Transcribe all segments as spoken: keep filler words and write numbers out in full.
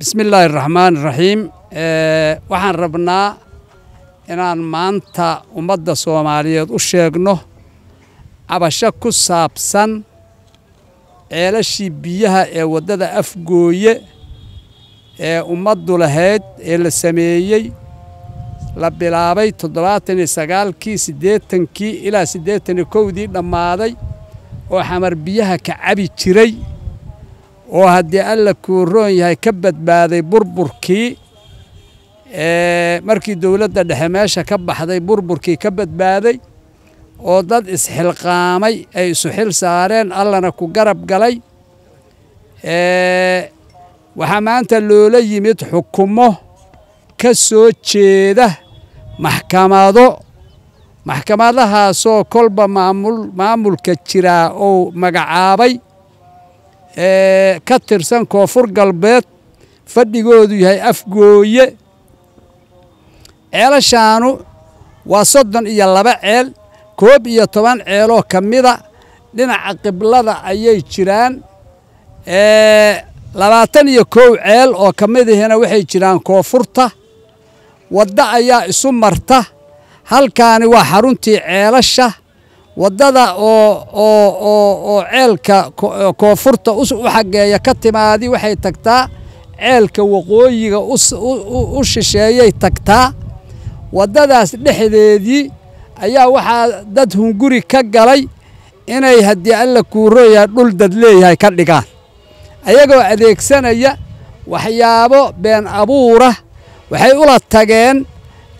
بسم الله الرحمن الرحيم. وحن ربنا إن مانتا ومدة سومالية وشيغنو عباشا كسابسان إلاشي بيها ودادا أفقوية ومدو لهيد إلا سمييي لبلابي تدراتني ساقال كي سديتن كي إلا سديتن كودي لمادي وحمر بيها كعبي تري وهدي ألا كورون يهي كبت بادي بربركي markii dawladda dhexe meesha ka baxday burburkii ka badbaaday oo dad is xilqaamay ay isu xil saareen allana ku garab galay ee waxa maanta loola yimid xukumo ka soo jeeda maxkamado maxkamadahaasoo kolba maamul maamulka jira oo magacaabay ee ka tirsan koonfur galbeed fadhigoodu yahay afgooye عيال شانو وصدن إيا اللبع عيال كوب إيا طبان عيالو كميدا لنا عقبلادا أيي جيران إيه لباتن إيا كوب عيال أو كميدا هنا وحي جيران كوفرتا ودا أيا سمرتا هل كان وحرونتي عيالشا ودا دا أو أو أو عيال كوفرتا وحق إيا كاتمادي وحي تكتا عيال كوقويغا وششايي تكتا wadadaas dhexdeedii ayaa waxa dad hunguri ka galay inay hadii alla ku rooya dhul dad leeyahay ka dhigaan ayagoo adeegsanaya waxyaabo been abuura waxay ula tageen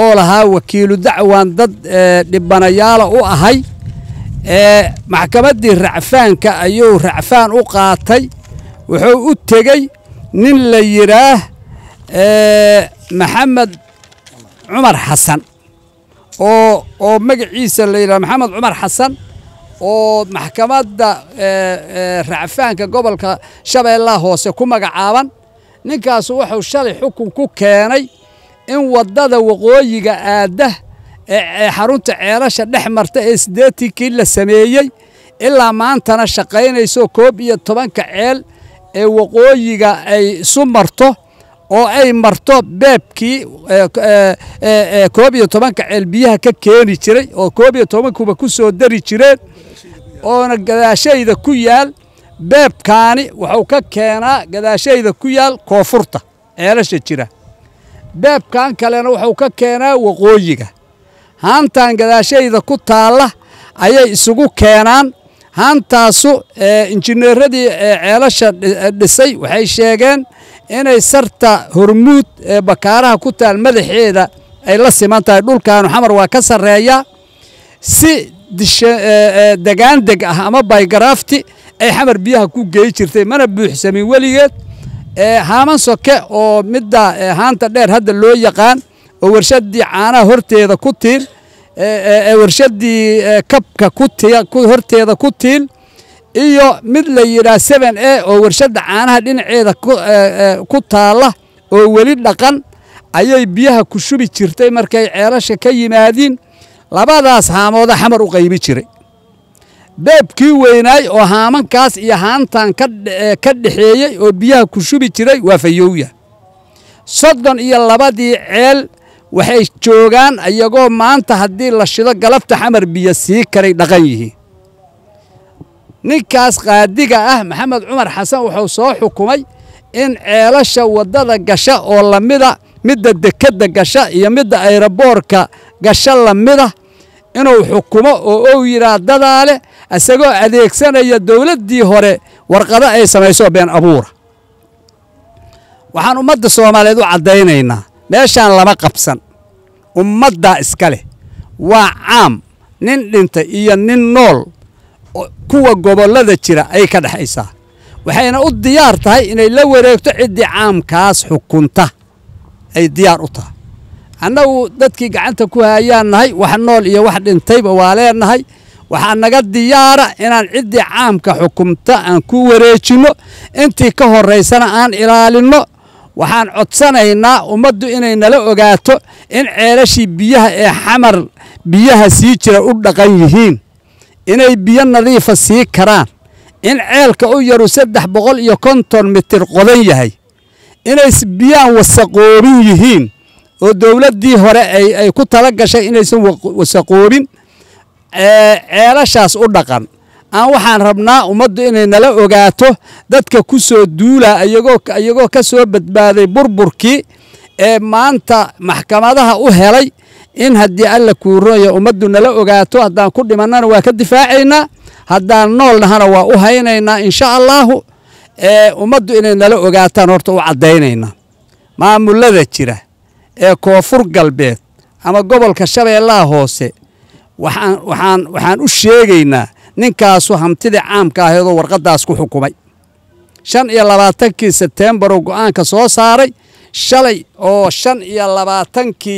oo lahaa wakiilu dacwaan dad dhibanayaal u ahay ee maxkamadii racfaanka ayuu racfaan u qaatay wuxuu u tagay nin la yiraah ee maxamed umar xasan oo oo magaciisa la yiraah maxamed umar xasan oo maxkamadda ee racfaanka gobolka Shabeellaha hoose ku magacaaban ninkaas wuxuu shalay xukun ku keenay in wadada waqooyiga aada ee xarunta ceelasha dhexmarta ee sideetii kii la sameeyay ilaa maantana shaqaynayso koob iyo toban ka ceel ee waqooyiga ay isu marto oo ay marto beebkii ee koob iyo toban ka ceel biyaha ka keeni jiray oo koob iyo toban kuba ku soo dari jireen oo gadaashayda ku yaal beebkaani wuxuu ka keenaa gadaashayda ku yaal koonfurta ceelasha jira beebkan kalena wuxuu ka keenaa waqooyiga haantan gadaashayda ku taala ayay isugu keenaan haantaasu injineeradii ceelasha dhisay waxay sheegeen inay sarta hormuud bakaaraha ku taal madaxeeda ay la simantahay dhulkaanu xamar waa ka sareeya si degaan deg ah ama baygrafti ay xamar biyaha ku geey jirtay mana buuxsamin waligeed haaman soke oo midda haanta dheer hadda loo yaqaan oo warshadii caanaha horteeda ku tiil warshadii kabka ku tiya ku horteeda ku tiil iyo mid la yiraahdo seven A oo warshada caanaha dhinaceeda ku taala oo wali dhaqan ayay biyaha ku shubi jirtay markay ceelasha ka yimaadeen labadaas haamooda xamar u qaybi jiray beebkii weynay oo haamankaas iyo haantan ka dhaxeeyay oo biyaha ku shubi jiray waa fayowya soddon iyo labadii ceel waxay joogan ayagoo maanta hadii la shido galabta xamar biyo si karay dhaqan yihiin ninkaas qaadiga ah maxamed umar xasan wuxuu soo xukumay in ceelasha wadada gasha oo lamida midda dekada gasha iyo midda aeroboorka gasha lamida inuu xukumo oo uu yiraadada leh asagoo adeegsanaya dawladii hore warqada ay sameeyso been abuur waxaan ummadda Soomaaliyeed u cadeynaynaa meeshaan lama qabsan ummadda iska leh waa caam nin dhinta iyo nin nool kuwa gobolada jira ay ka dhaxaysa waxayna u diyaar tahay inay la wareegto cidi caamkaas xukunta ay diyaar u tahay annagu dadkii gacanta ku hayaanahay wax nool iyo wax dhintayba waa leenahay waxaa naga diyaara inaan cidi caamka xukunta aan ku wareejino intii ka horeysana aan ilaalino waxaan codsanaynaa ummaddu inay nala ogaato in ceelashii biyaha ee xamar biyaha si jira u dhaqan yihiin inay biyo nadiif ah si karaan in ceelka u yaru saddex boqol iyo konton mitir qodan yahay inay biyaha wasaqoobin yihiin oo dawladii hore ay ay ku tala gashay inaysan wasaqoobin ee ceelashaas u dhaqan aan waxaan rabnaa ummaddu inay nala ogaato dadka ku soo duula ayagoo ayagoo ka soo badbaaday burburkii ee maanta maxkamadaha u helay in haddii alla ku rooyo ummaddu nala ogaato hadaan ku dhimanana waa ka difaacaynaa hadaan noolnahana waa u haynaynaa insha Allah ee ummaddu inay nala ogaataan horta u cadeynaynaa maamulada jira ee koonfur galbeed ama gobolka Shabeellaha hoose waxaan waxaan waxaan u sheegaynaa ninkaas oo hamtida caamka ah oo warqadaas ku xukumay shan iyo labaatanka September oo go'aanka soo saaray shalay oo shan iyo labaatanka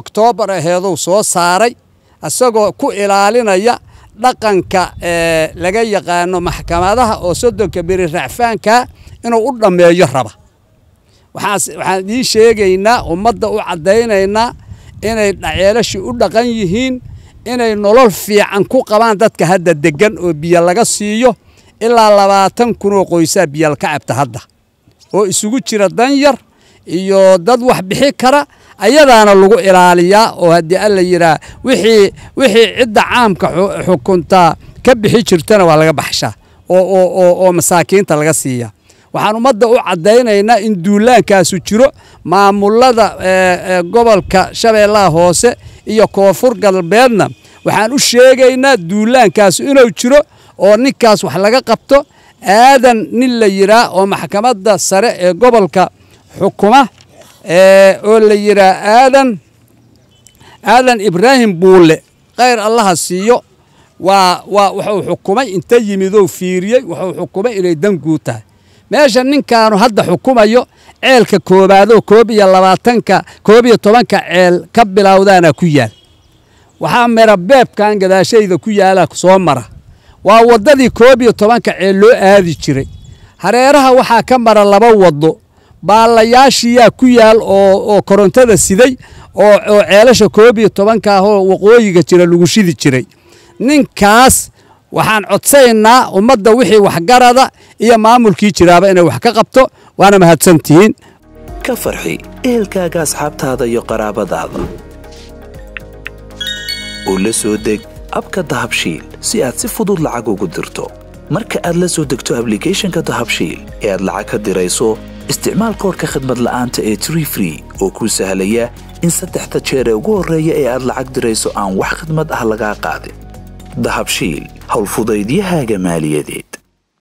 October aheedo soo saaray asagoo ku ilaalinaya dhaqanka ee laga yaqaano maxkamadaha oo soddonka biri racfaanka inuu u dhameeyo raba waxaan waxaan ii sheegaynaa ummadda u cadeynaynaa inay dhaceelashi u dhaqan yihiin inay nolol fiican ku qabaan dadka hadda degan oo biyo laga siiyo ilaa labaatan kun oo qoysa biyo ka cabta hadda oo isugu jira dan yar iyo dad wax bixi kara ayadaana lagu ilaaliya oo hadii alla yiraahdo wixii wixii cida caamka xukunta ka bixi jirtana waa laga baxsha oo oo oo masaakiinta laga siiya waxaan ummadda u cadeynaynaa in duulaankaas jiro maamulada gobolka Shabeellaha hoose iyo koonfur galbeedna waxaan u sheegaynaa duulaankaas inuu jiro oo ninkaas wax laga qabto aadan nin la yiraahdo oo maxkamadda sare ee gobolka xukuma oo la yiraahdo aadan aadan Ibrahim Buule khayr Allah siiyo waa waa wuxuu xukumay inta yimido fiiriyay wuxuu xukumay inay dan guuta meesha ninkaanu hadda xukumayo ceelka koobaad oo koob iyo labaatanka koob iyo tobanka ceel ka bilawdaana ku yaal waxa mara beebkan gadaashayda ku yaala soo mara waa wadadii koob iyo tobanka ceel loo aadi jiray hareeraha waxa ka mara laba wado baalayaashiya ku yaal oo oo korontada siday oo ceelasha koob iyo tobanka ah oo waqooyiga jira lagu shidi jiray ninkaas waxaan codsaynaa ummadda wixii wax garada iyo maamulkii jiraaba inay wax ka qabto waana mahadsantiin ka farxi eelkaaga asxaabtaada iyo qaraabadaada oo la soo deg abka dahabshiil si aad si fudud lacag ugu dirto marka aad la soo degto application-ka dahabshiil ee aad lacag ka dirayso استعمال كورك خدمة الآن تأي تري فري وكو سهلية إن ستحت تشيري وغورية إي أدل عقد ريسو آن وح خدمة أهلقا قادم دهب شيل هول فضيديها جمالية دي.